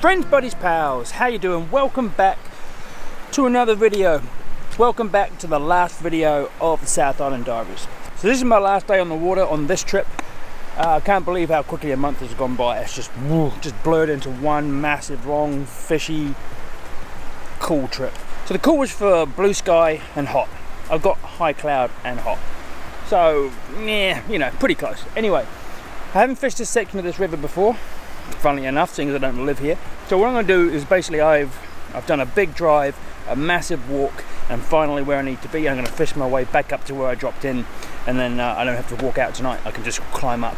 Friends, buddies, pals, how you doing? Welcome back to another video. Welcome back to the last video of the South Island Diaries. So this is my last day on the water on this trip. I can't believe how quickly a month has gone by. It's just blurred into one massive, long, fishy, cool trip. So the call was for blue sky and hot. I've got high cloud and hot. So, yeah, you know, pretty close. Anyway, I haven't fished this section of this river before, funnily enough, seeing as I don't live here. So what I'm going to do is basically I've done a big drive, a massive walk, and finally where I need to be. I'm going to fish my way back up to where I dropped in, and then I don't have to walk out tonight. I can just climb up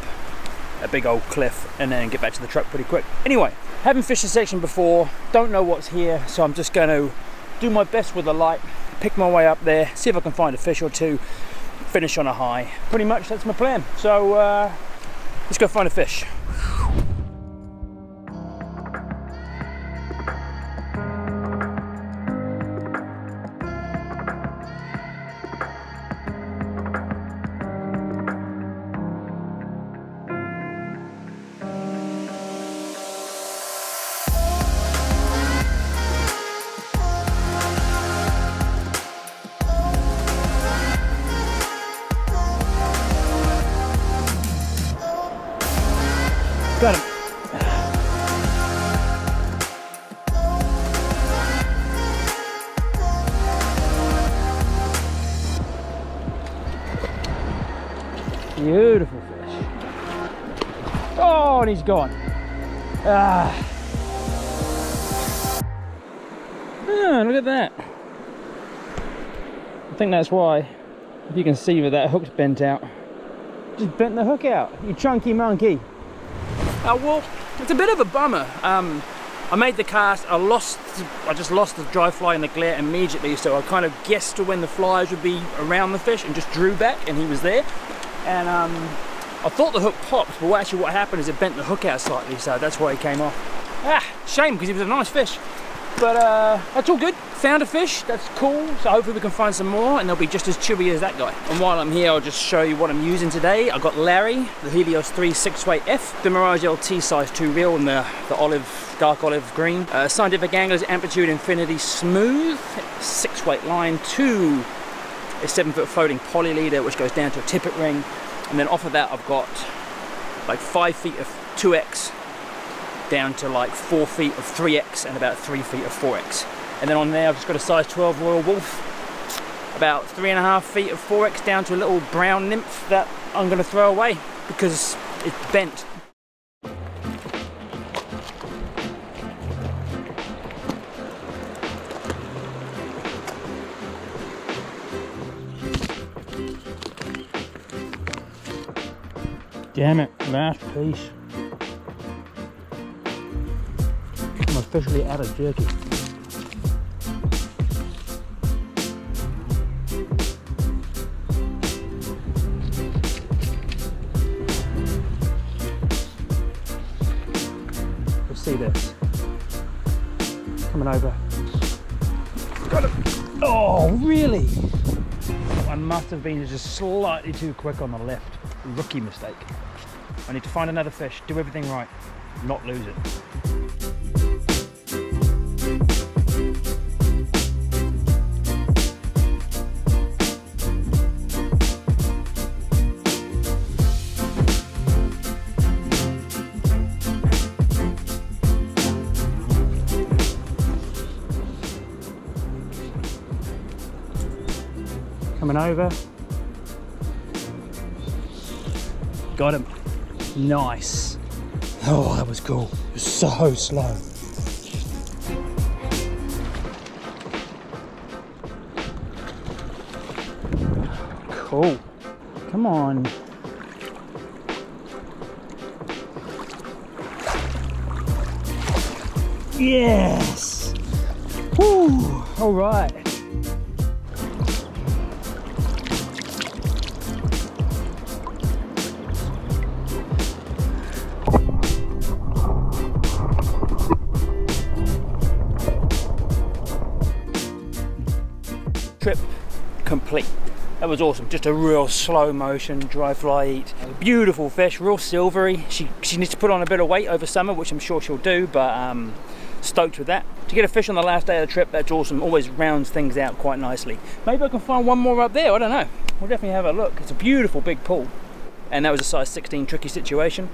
a big old cliff and then get back to the truck pretty quick. Anyway, haven't fished this section before, don't know what's here, so I'm just going to do my best with the light, pick my way up there, see if I can find a fish or two, finish on a high. Pretty much that's my plan. So let's go find a fish. Got him. Beautiful fish. Oh, and he's gone. Ah, look at that. I think that's why, if you can see where that hook's bent out. Just bent the hook out, you chunky monkey. Well, it's a bit of a bummer. I made the cast, I just lost the dry fly in the glare immediately, so I kind of guessed to when the flies would be around the fish and just drew back, and he was there. And I thought the hook popped, but actually what happened is it bent the hook out slightly, so that's why he came off. Ah, shame, because he was a nice fish. But that's all good. Found a fish, that's cool, so hopefully we can find some more and they'll be just as chewy as that guy. And while I'm here, I'll just show you what I'm using today. I've got Larry, the Helios 3 6-way F, the Mirage LT size 2 reel and the olive, dark olive green, Scientific Anglers Amplitude Infinity Smooth, 6-weight line, a 7-foot floating poly leader which goes down to a tippet ring, and then off of that I've got like 5 feet of 2X down to like 4 feet of 3X and about 3 feet of 4X. And then on there I've just got a size 12 Royal Wolf, about 3.5 feet of 4X down to a little brown nymph that I'm going to throw away because it's bent. Damn it, last piece. I'm officially out of jerky. This coming over. Got it. Oh, really? I must have been just slightly too quick on the left. Rookie mistake. I need to find another fish, do everything right, not lose it. Over. Got him. Nice. Oh, that was cool. It was so slow. Cool. Come on. Yes. Woo. All right. Complete. That was awesome, just a real slow motion dry fly eat. Beautiful fish, real silvery. She needs to put on a bit of weight over summer, which I'm sure she'll do, but stoked with that. To get a fish on the last day of the trip, that's awesome. Always rounds things out quite nicely. Maybe I can find one more up there, I don't know. We'll definitely have a look. It's a beautiful big pool. And that was a size 16 tricky situation.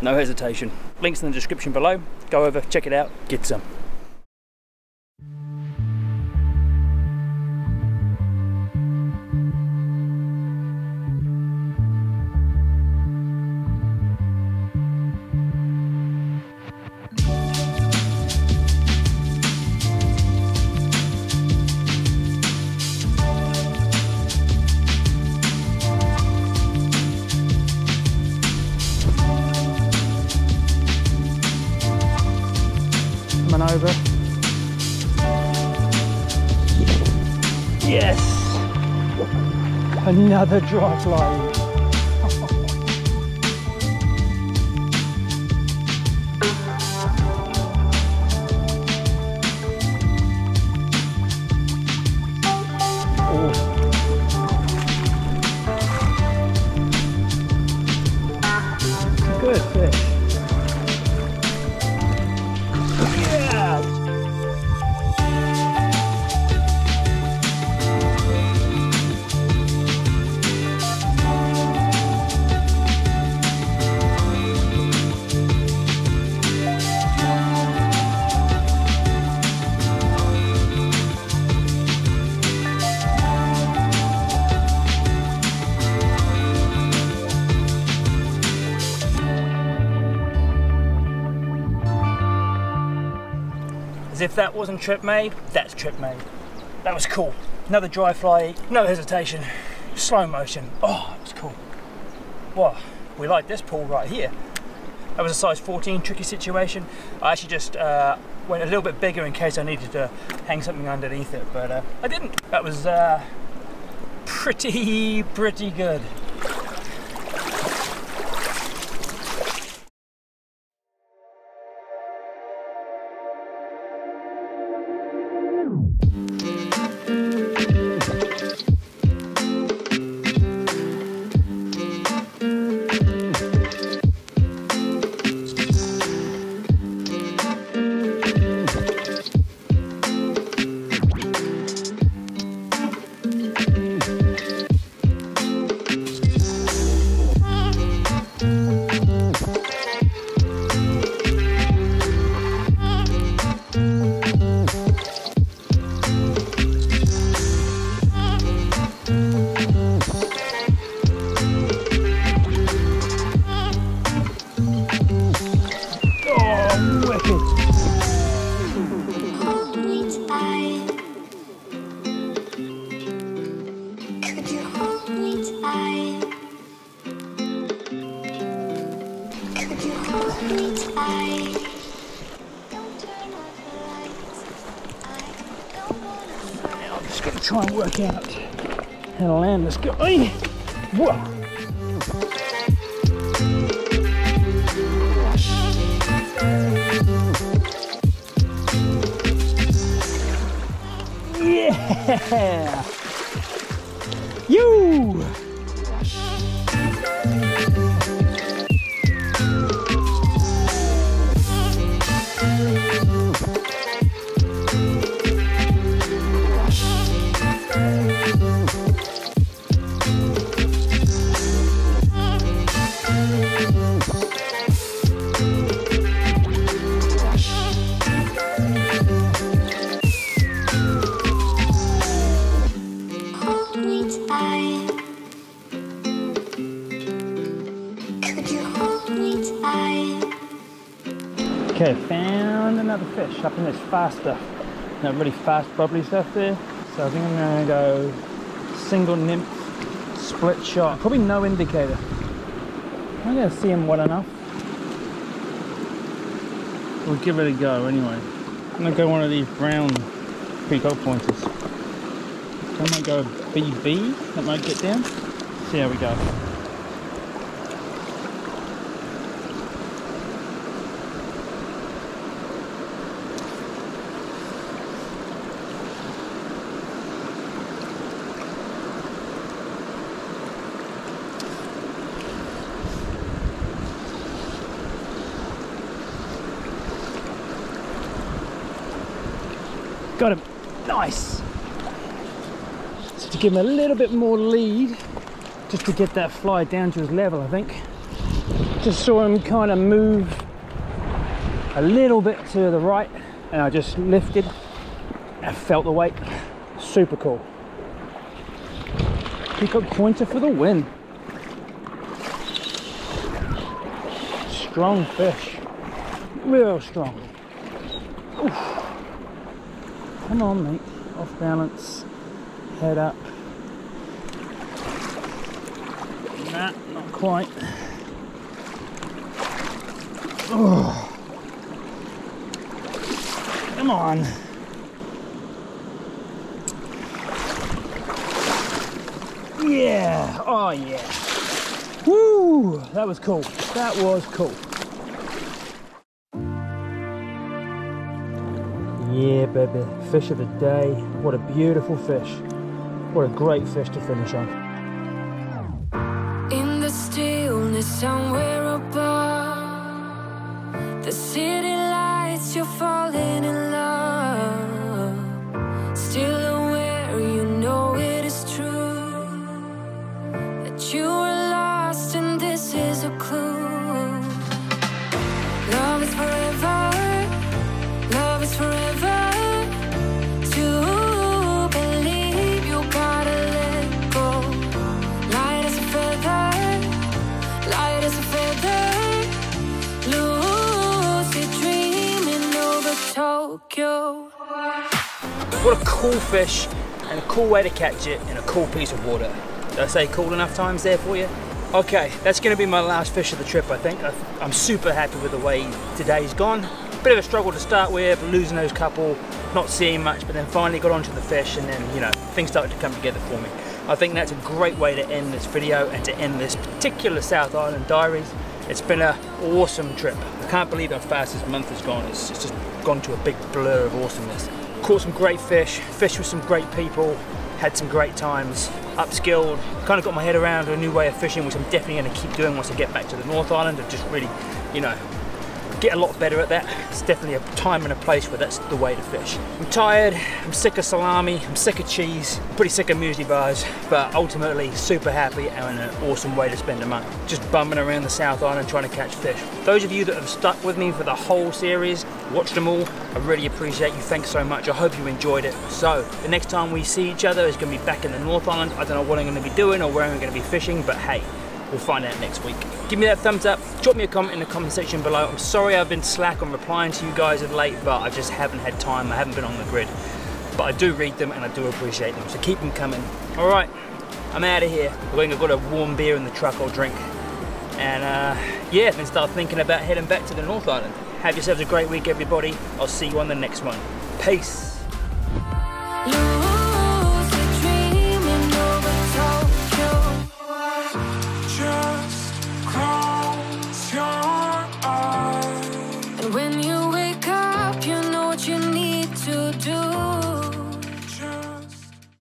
No hesitation. Links in the description below. Go over, check it out, get some. Over. Yes! Another dry fly. Oh. Good fish. As if that wasn't trip made, that's trip made. That was cool. Another dry fly eat, no hesitation, slow motion. Oh, it was cool. Wow, we like this pool right here. That was a size 14 tricky situation. I actually just went a little bit bigger in case I needed to hang something underneath it, but I didn't. That was pretty good. Now I'm just going to try and work out how to land this guy. Whoa! Yeah! You! Okay, found another fish up in this fast stuff. That really fast bubbly stuff there. So I think I'm gonna go single nymph, split shot. Probably no indicator. I'm gonna see him well enough. We'll give it a go anyway. I'm gonna go one of these brown peacock pointers. I might go BB, that might get down. See how we go. Got him. Nice. So to give him a little bit more lead, just to get that fly down to his level, I think. Just saw him kind of move a little bit to the right, and I just lifted. I felt the weight. Super cool. Peacock pointer for the win. Strong fish. Real strong. Oof. Come on, mate. Off balance. Head up. Nah, not quite. Oh. Come on. Yeah, oh yeah. Woo, that was cool. That was cool. Yeah, baby, fish of the day. What a beautiful fish. What a great fish to finish on. In the stillness somewhere above, the city lights, you're falling in love. Still aware, you know it is true. You were lost, and this is a clue. Love is forever. Love is forever. To believe, you gotta let go. Light as a feather. Light as a feather. Lucid dreaming over Tokyo. What a cool fish, and a cool way to catch it in a cool piece of water. Did I say cool enough times there for you? Okay, that's gonna be my last fish of the trip, I think. I'm super happy with the way today's gone. Bit of a struggle to start with, losing those couple, not seeing much, but then finally got onto the fish, and then, you know, things started to come together for me. I think that's a great way to end this video and to end this particular South Island Diaries. It's been an awesome trip. I can't believe how fast this month has gone. It's just gone to a big blur of awesomeness. Caught some great fish, fished with some great people, had some great times, upskilled, kind of got my head around a new way of fishing, which I'm definitely going to keep doing once I get back to the North Island, and just really, you know, get a lot better at that. It's definitely a time and a place where that's the way to fish. I'm tired, I'm sick of salami, I'm sick of cheese, pretty sick of muesli bars, but ultimately super happy and an awesome way to spend a month. Just bumming around the South Island trying to catch fish. Those of you that have stuck with me for the whole series, watched them all, I really appreciate you, thanks so much, I hope you enjoyed it. So, the next time we see each other is going to be back in the North Island. I don't know what I'm going to be doing or where I'm going to be fishing, but hey, we'll find out next week. Give me that thumbs up, drop me a comment in the comment section below. I'm sorry I've been slack on replying to you guys of late, but I just haven't had time, I haven't been on the grid. But I do read them and I do appreciate them, so keep them coming. All right, I'm out of here. I think I've got a warm beer in the truck I'll drink. And yeah, then start thinking about heading back to the North Island. Have yourselves a great week, everybody. I'll see you on the next one. Peace.